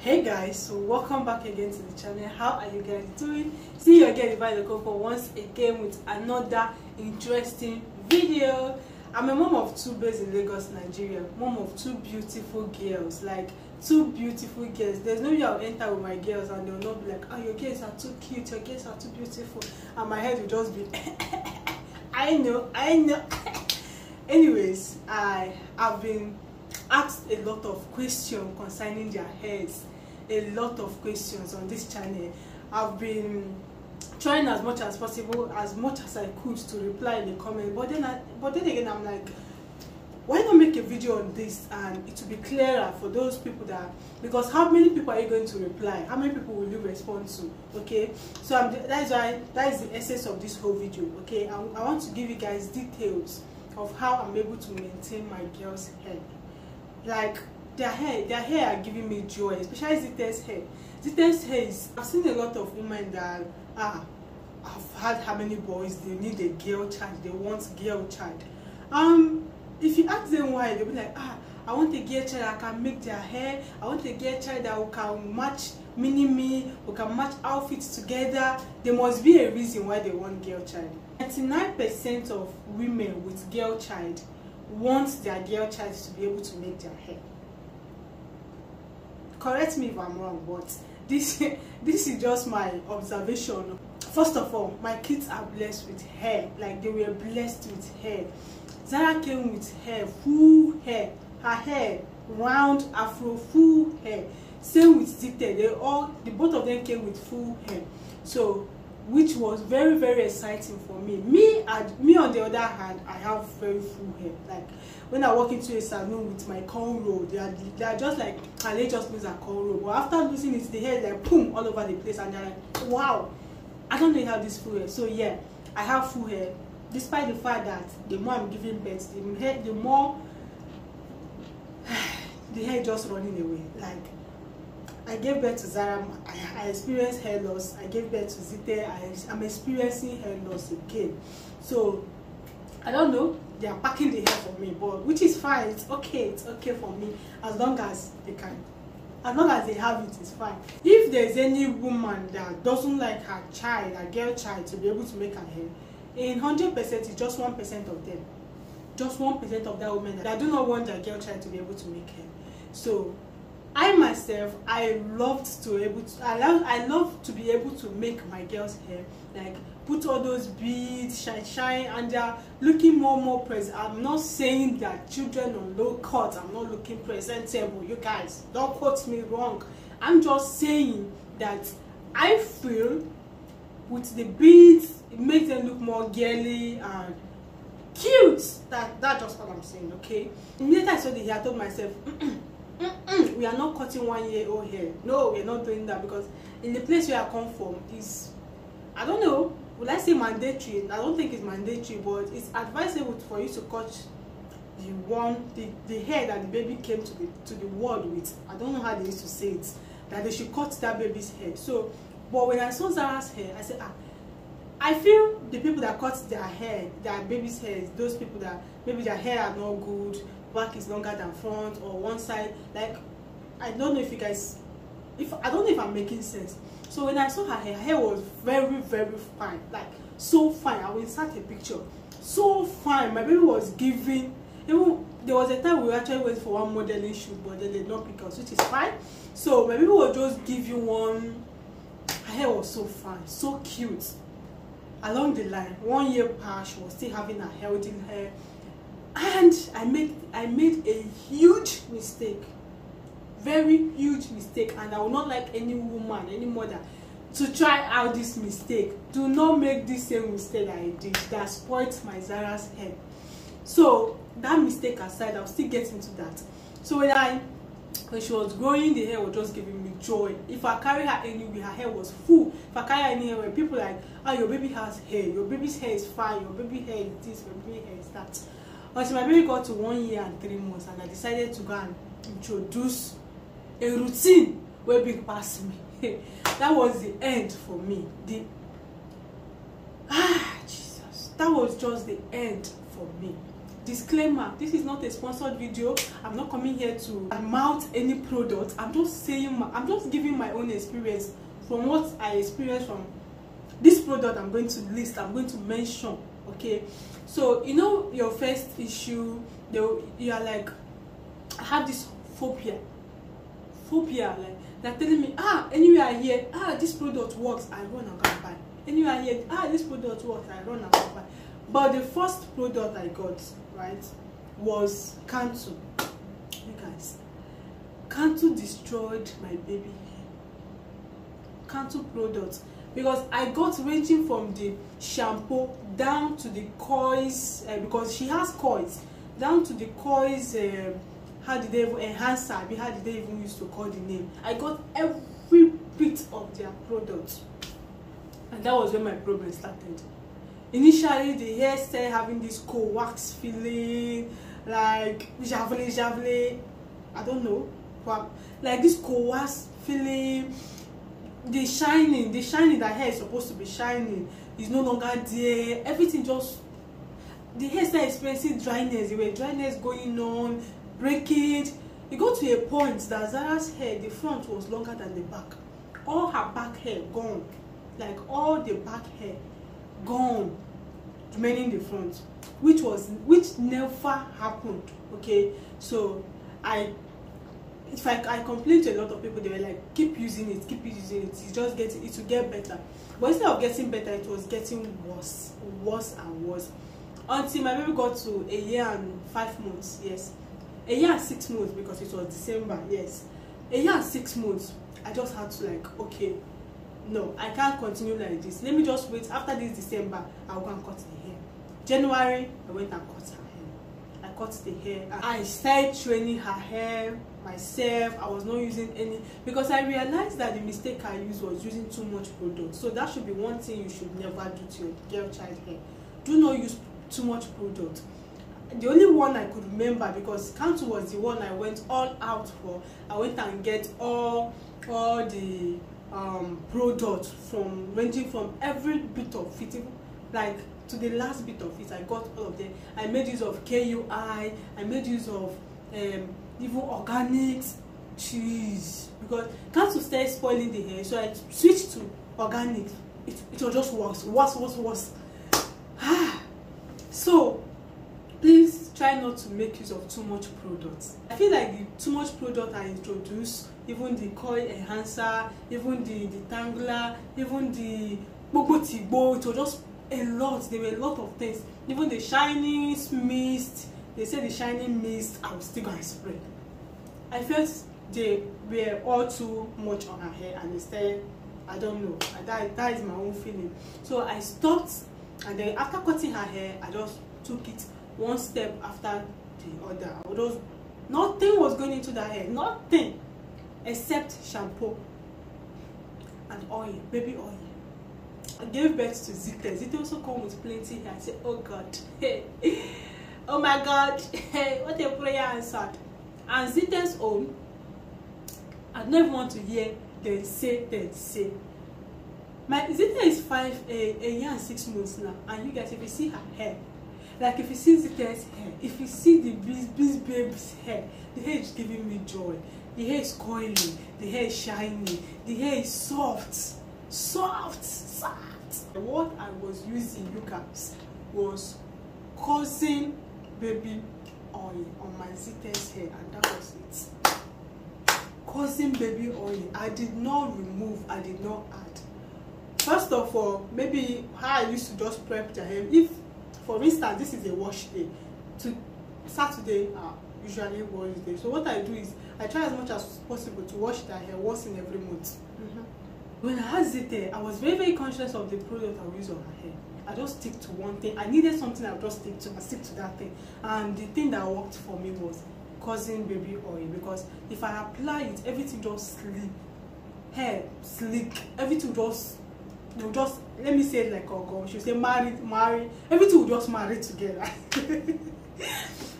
Hey guys, so welcome back again to the channel. How are you guys doing? See you again by the Coco once again with another interesting video. I'm a mom of two based in Lagos, Nigeria. Mom of two beautiful girls, like two beautiful girls. There's no way I'll enter with my girls and they'll not be like, oh, your girls are too cute, your girls are too beautiful, and my head will just be I know. Anyways, I have been asked a lot of questions concerning their heads. A lot of questions on this channel. I've been trying as much as possible, as much as I could, to reply in the comment. But then again, I'm like, why not make a video on this and it will be clearer for those people that, because how many people are you going to reply? How many people will you respond to? Okay, so that's why that is the essence of this whole video. Okay, I want to give you guys details of how I'm able to maintain my girls' hair. Like their hair are giving me joy, especially Zite's hair. Zite's hair is, I've seen a lot of women that I've had how many boys, they need a girl child, they want girl child. If you ask them why, they'll be like, I want a girl child that can make their hair, I want a girl child that can match mini-me, who can match outfits together. There must be a reason why they want girl child. 99% of women with girl child want their girl child to be able to make their hair. Correct me if I'm wrong, but this is just my observation. First of all, my kids are blessed with hair. Like, they were blessed with hair. Zara came with hair, full hair. Her hair, round, afro, full hair. Same with Zite. Both of them came with full hair. So, which was very, very exciting for me. Me on the other hand, I have very full hair. Like, when I walk into a salon with my cornrow, they are just like, and they just lose a cornrow. But after losing it, the hair is like, boom, all over the place. And they're like, wow, I don't know how this full hair. So yeah, I have full hair. Despite the fact that the more I'm giving birth, the more the hair just running away. Like, I gave birth to Zara, I experienced hair loss. I gave birth to Zite, I'm experiencing hair loss again. So, I don't know, they are packing the hair for me, but which is fine, it's okay for me, as long as they can. As long as they have it, it's fine. If there's any woman that doesn't like her child, her girl child, to be able to make her hair, in 100%, it's just 1% of them. Just 1% of that women that do not want their girl child to be able to make hair. So, I myself, I love to be able to make my girls' hair, like put all those beads, shine, and they are looking more present. I'm not saying that children on low cut, I'm not looking presentable. You guys, don't quote me wrong. I'm just saying that I feel with the beads, it makes them look more girly and cute. That's just what I'm saying. Okay. Immediately I saw the hair, I told myself, we are not cutting 1-year-old hair. No, we are not doing that, because in the place where I come from is, I don't know, will I say mandatory? I don't think it's mandatory, but it's advisable for you to cut the hair that the baby came to the world with. I don't know how they used to say it, that they should cut that baby's hair. So, but when I saw Zara's hair, I said, I feel the people that cut their hair, their baby's hair, those people that maybe their hair are not good, back is longer than front or one side. Like, I don't know if you guys, I don't know if I'm making sense. So when I saw her hair was very, very fine, like so fine. I will insert a picture. So fine, my baby was giving. Even there was a time we actually went for one modeling shoot, but then they did not pick us, which is fine. So my baby was just giving one. Her hair was so fine, so cute. Along the line, 1 year past, she was still having her healthy hair. And I made a huge mistake, very huge mistake, and I would not like any woman, any mother, to try out this mistake. Do not make this same mistake I did that spoiled my Zara's hair. So that mistake aside, I'll still get into that. So when she was growing, the hair was just giving me joy. If I carry her anywhere, her hair was full. If I carry her anywhere, people like, oh, your baby has hair, your baby's hair is fine, your baby hair is this, your baby hair is that. But my baby got to 1 year and 3 months, and I decided to go and introduce a routine where big passed me. That was the end for me. That was just the end for me. Disclaimer, this is not a sponsored video. I'm not coming here to mount any product. I'm just giving my own experience from what I experienced from this product I'm going to list, I'm going to mention, okay? So, you know, your first issue, you are like, I have this phobia, like, they're telling me, anywhere here, this product works, I run and go buy. Anywhere here, this product works, I run and go buy. But the first product I got, right, was Cantu. You guys, Cantu destroyed my baby hair. Cantu products, because I got ranging from the shampoo down to the coils, because she has coils, down to the coils. How did they even enhance her? How did they even used to call the name? I got every bit of their product, and that was when my problem started. Initially, the hair started having this cold wax feeling, like javelin, I don't know, but like this cold wax feeling, the shining that hair is supposed to be shining is no longer there. Everything just, the hair started experiencing dryness. There were dryness going on, breakage. It got to a point that Zara's hair, the front was longer than the back. All her back hair gone, like all the back hair gone, remaining the front, which never happened. Okay, so I complained to a lot of people. They were like, keep using it, it will get better. But instead of getting better, it was getting worse and worse, until my baby got to a year and 5 months. Yes, a year and 6 months, because it was December. Yes, a year and 6 months. I just had to, like, okay, no, I can't continue like this. Let me just wait. After this December, I'll go and cut the hair. January, I went and cut her hair. I cut the hair. I started training her hair myself. I was not using any, because I realized that the mistake I used was using too much product. So that should be one thing you should never do to your girl child hair. Do not use too much product. The only one I could remember, because Cantu was the one I went all out for. I went and get all the product from, ranging from every bit of it, like to the last bit of it. I got all of them. I made use of KUI, I made use of even organics, cheese, because Cantu started spoiling the hair, so I switched to organic. It was just worse. So please try not to make use of too much products. I feel like the too much product I introduced, even the coil enhancer, even the tangler, even the bobo, it was just a lot. There were a lot of things. Even the shining mist, they said the shining mist, I was still going to spray. I felt they were all too much on her hair, and instead, I don't know, that is my own feeling. So I stopped, and then after cutting her hair, I just took it one step after the other. I just, nothing was going into that hair, nothing, except shampoo and oil, baby oil. I gave birth to Zita. Zita also come with plenty hair. I said, oh God, hey, oh my God, hey, what a prayer answered. And Zita's own, I don't even want to hear them say, My Zita is a year and 6 months now, and you guys, if you see her hair, like if you see Zita's hair, if you see the baby's hair, the hair is giving me joy. The hair is coily, the hair is shiny, the hair is soft. What I was using, you guys, was causing baby oil on my Zita's hair, and that was it. Causing baby oil. I did not remove, I did not add. First of all, maybe how I used to just prep the hair. If, for instance, this is a wash day, to Saturday, usually wash day. So what I do is, I try as much as possible to wash that hair once in every month. When I had Zita, I was very, very conscious of the product I use on her hair. I just stick to one thing. I needed something, I just stick to that thing. And the thing that worked for me was causing baby oil, because if I apply it, everything just sleep. Hair sleek, everything just, they'll just, let me say it like, oh God, she'll say marry. Everything will just marry together.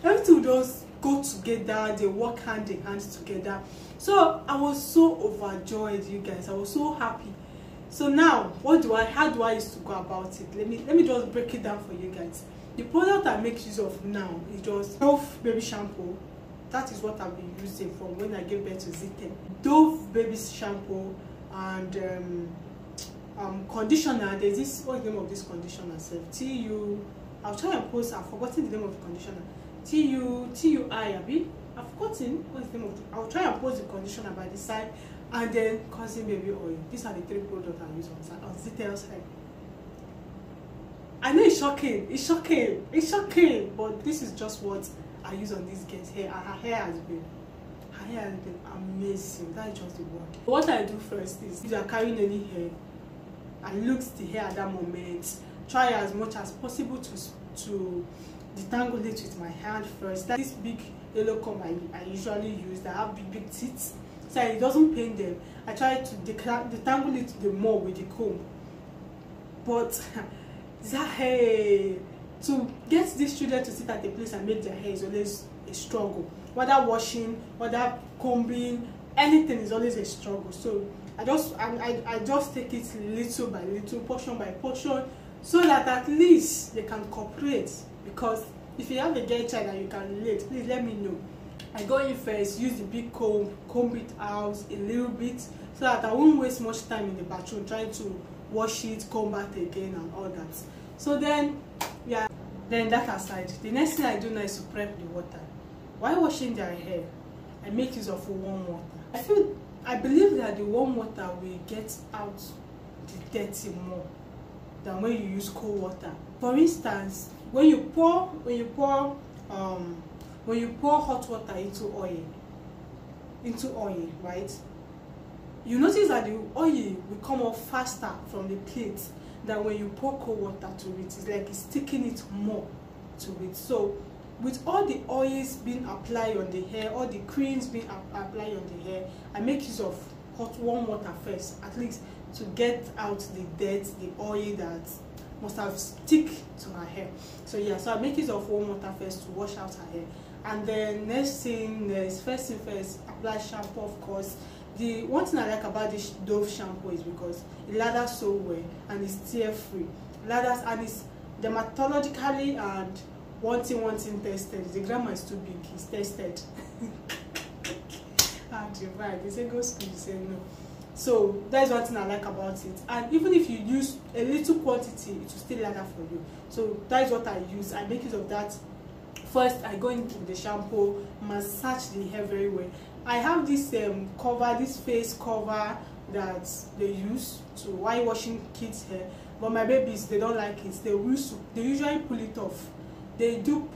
Everything will just go together, they work hand in hand together. So I was so overjoyed, you guys. I was so happy. So now, how do I used to go about it? Let me just break it down for you guys. The product I make use of now is just Dove baby shampoo. That is what I've been using from when I gave birth to Zitten. Dove baby shampoo and conditioner. There's this, what's the name of this conditioner? TU. I'll try and post. I've forgotten the name of the conditioner. TUI. I've forgotten what's the name of it. I'll try and post the conditioner by the side, and then Cousin Baby Oil. These are the three products I use on Zitten's head. I know it's shocking, but this is just what I use on this girl's hair, and her hair has been amazing. That is just the word. What I do first is, if you are carrying any hair and looks the hair at that moment, try as much as possible to detangle it with my hand first. That, this big yellow comb I usually use, that have big teeth, so it doesn't pain them. I try to detangle it the more with the comb, but hey, to get these children to sit at a place and make their hair is always a struggle. Whether washing, whether combing, anything is always a struggle. So I just take it little by little, portion by portion, so that at least they can cooperate. Because if you have a girl child and you can relate, please let me know. I go in first, use the big comb, comb it out a little bit, so that I won't waste much time in the bathroom trying to wash it, comb back again and all that. So then, yeah, then that aside, the next thing I do now is to prep the water. While washing their hair, I make use of warm water. I believe that the warm water will get out the dirty more than when you use cold water. For instance, when you pour hot water into oil, right? You notice that the oil will come off faster from the plate than when you pour cold water to it. It's like it's sticking it more to it. So with all the oils being applied on the hair, all the creams being applied on the hair, I make use of warm water first, at least to get out the dirt, the oil that must have stick to her hair. So yeah, so I make use of warm water first to wash out her hair. And then next thing is, first thing first, apply shampoo, of course. The one thing I like about this Dove shampoo is because it lathers so well and it's tear-free. Lathers, and it's dermatologically and one thing tested. The grammar is too big, it's tested. And you're right, they say go school, you say no. So that's one thing I like about it. And even if you use a little quantity, it will still lather for you. So that's what I use. I make use of that. First, I go into the shampoo, massage the hair very well. I have this cover, this face cover that they use to while washing kids' hair, but my babies, they don't like it. They usually pull it off. They do.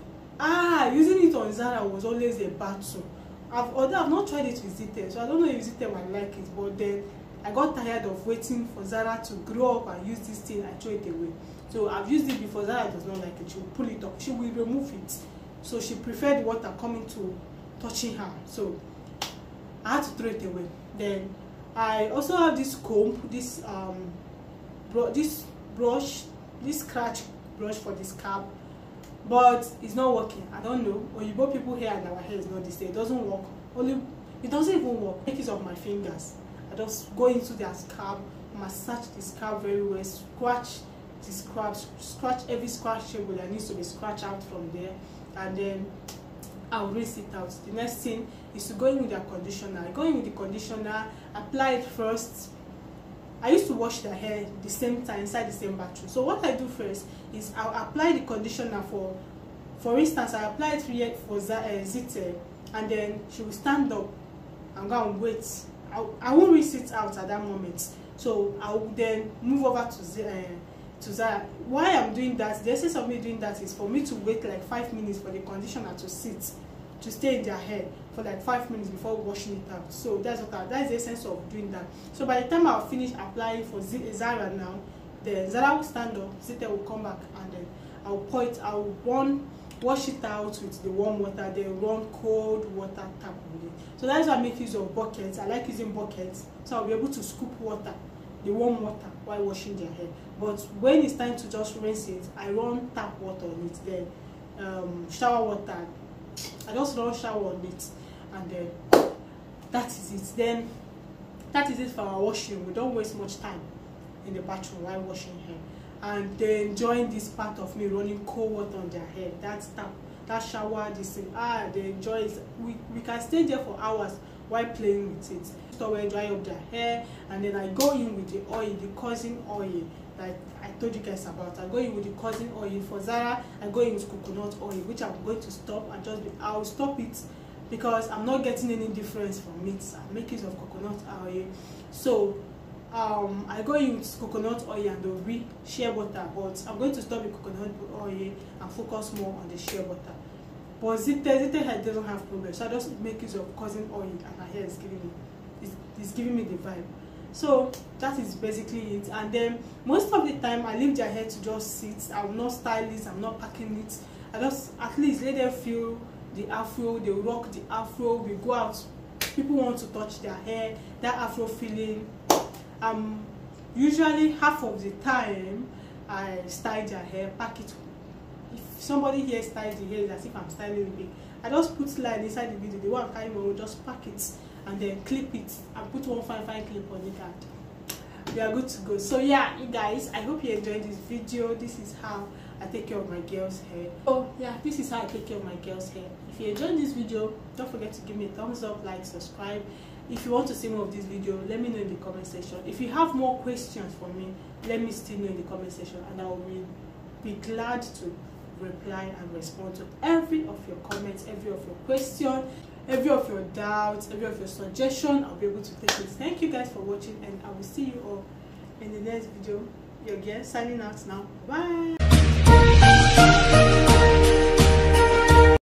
Using it on Zara was always a battle. Although I've not tried it with Zitten, so I don't know if Zitten will like it. But then I got tired of waiting for Zara to grow up and use this thing. I throw it away. So I've used it before. Zara does not like it. She will pull it off. She will remove it. So she preferred water coming to touching her. So I had to throw it away. Then I also have this comb, this scratch brush for the scalp, but it's not working. I don't know. Oyibo people here and our hair is not the same. It doesn't work. It doesn't even work. Take it off my fingers. I just go into their scalp, massage the scalp very well, scratch every scratchable that needs to be scratched out from there, and then I'll rinse it out. The next thing is to go in with their conditioner. I go in with the conditioner, apply it first. I used to wash their hair the same time inside the same bathroom. So what I do first is I'll apply the conditioner for instance, I apply it for Zitten, and then she will stand up and go and wait. I won't rinse it out at that moment. So I'll then move over to Zara. Why I'm doing that, the essence of me doing that is for me to wait like 5 minutes for the conditioner to stay in their hair for like 5 minutes before washing it out. So that's the essence of doing that. So by the time I'll finish applying for Zara now, the Zara will stand up, Zitten will come back, and then I'll wash it out with the warm water, then run cold water tap on it. So that's why I make use of buckets. I like using buckets, so I'll be able to scoop water, the warm water, while washing their hair. But when it's time to just rinse it, I run tap water on it, then shower water. I just run shower on it, and then that is it. Then that is it for our washing. We don't waste much time in the bathroom while washing hair. and they're enjoying this part of me running cold water on their head. That's that shower, this thing. Ah, they enjoy it. We can stay there for hours while playing with it. So we dry up their hair, and then I go in with the oil, the cousin oil, like I told you guys about. I go in with the cousin oil. For Zara, I go in with coconut oil, which I'm going to stop and just I'll stop it because I'm not getting any difference from it. I make use of coconut oil. So I go in with coconut oil and the wheat shea butter, but I'm going to stop with coconut oil and focus more on the shea butter. But Zita hair doesn't have problem, so I just make use of cousin oil and my hair is giving me it's giving me the vibe. So that is basically it. And then most of the time I leave their hair to just sit. I'm not stylish, I'm not packing it. I just at least let them feel the afro, they rock the afro, we go out, people want to touch their hair, that afro feeling. Usually half of the time I style their hair, pack it. If somebody here styles the hair, it's as if I'm styling it. I just put line inside the video, the one I'm carrying will just pack it and then clip it and put one fine clip on it, and we are good to go. So yeah, you guys, I hope you enjoyed this video. This is how I take care of my girls' hair. Oh yeah, this is how I take care of my girls' hair. If you enjoyed this video, don't forget to give me a thumbs up, like, subscribe. If you want to see more of this video, let me know in the comment section. If you have more questions for me, let me still know in the comment section, and I will be glad to reply and respond to every of your comments, every of your questions, every of your doubts, every of your suggestions. I'll be able to take it. Thank you guys for watching, and I will see you all in the next video. Your girl signing out now. Bye.